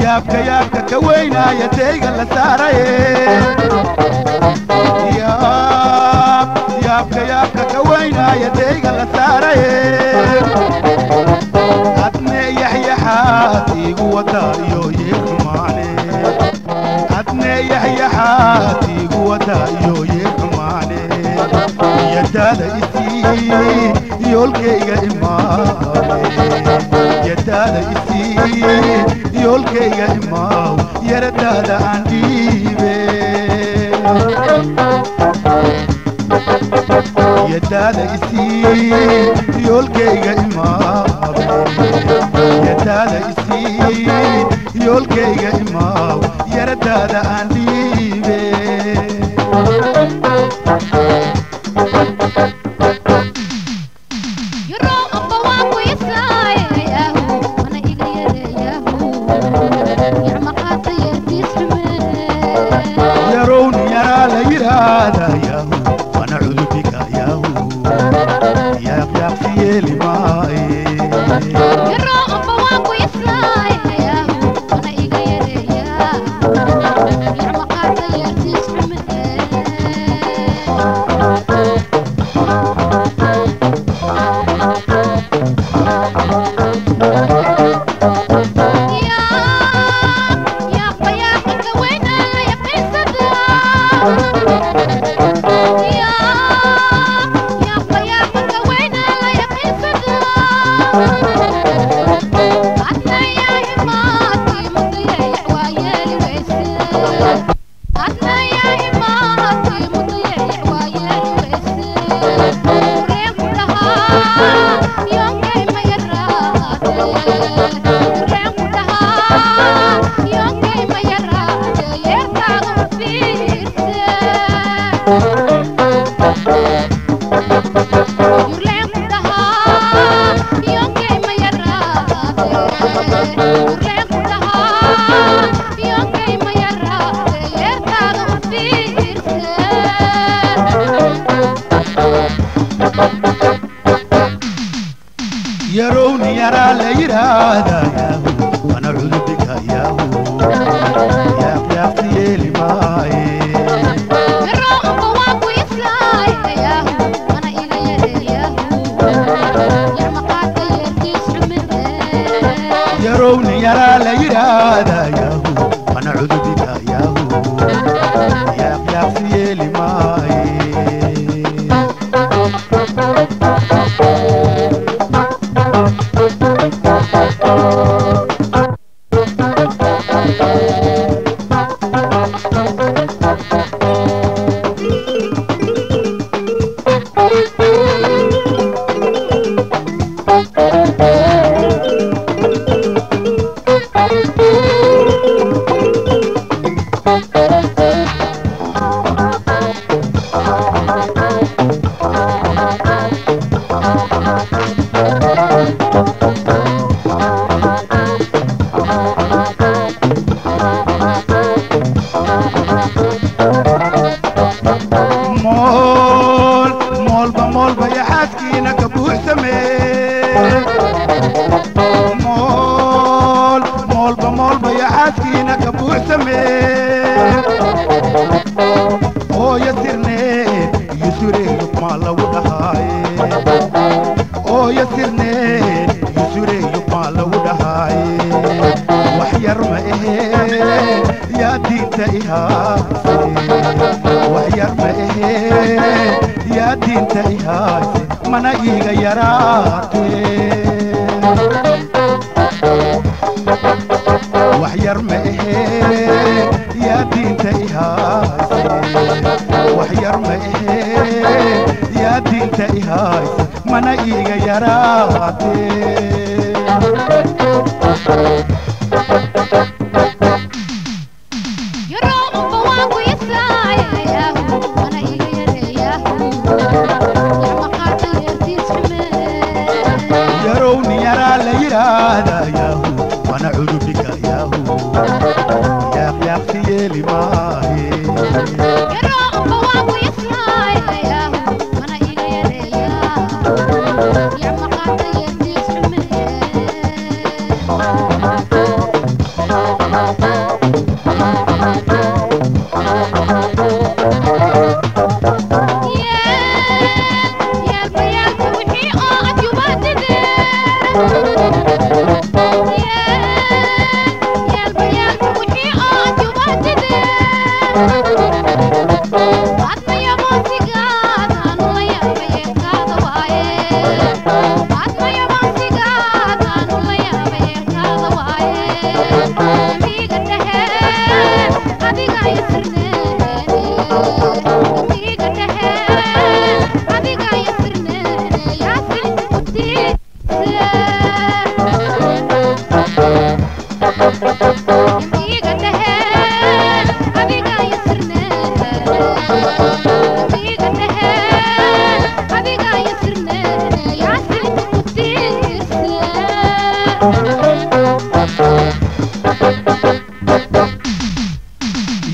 يابك يابك كوينا يديك اللي يابك يابك كوينا يديك اللي أدني يحيى حاتي قوة دايو يكماني أدني يحيى حاتي قوة دايو يكماني يدالي تي يولكي إمامي يدادا إسي يولكي يجمعو يردادا عنديبي يدادا إسي يولكي يجمعو يدادا إسي يولكي يجمعو يردادا عنديبي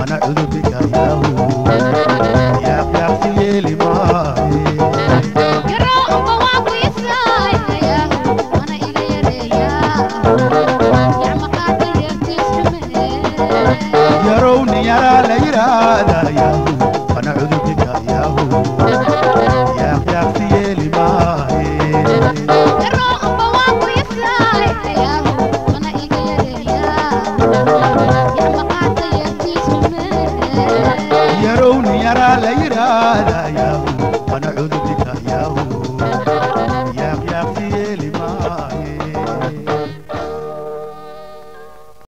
ونعوذ بك ياهو ياق ياق في لماهي يارو نين يارا ليرادا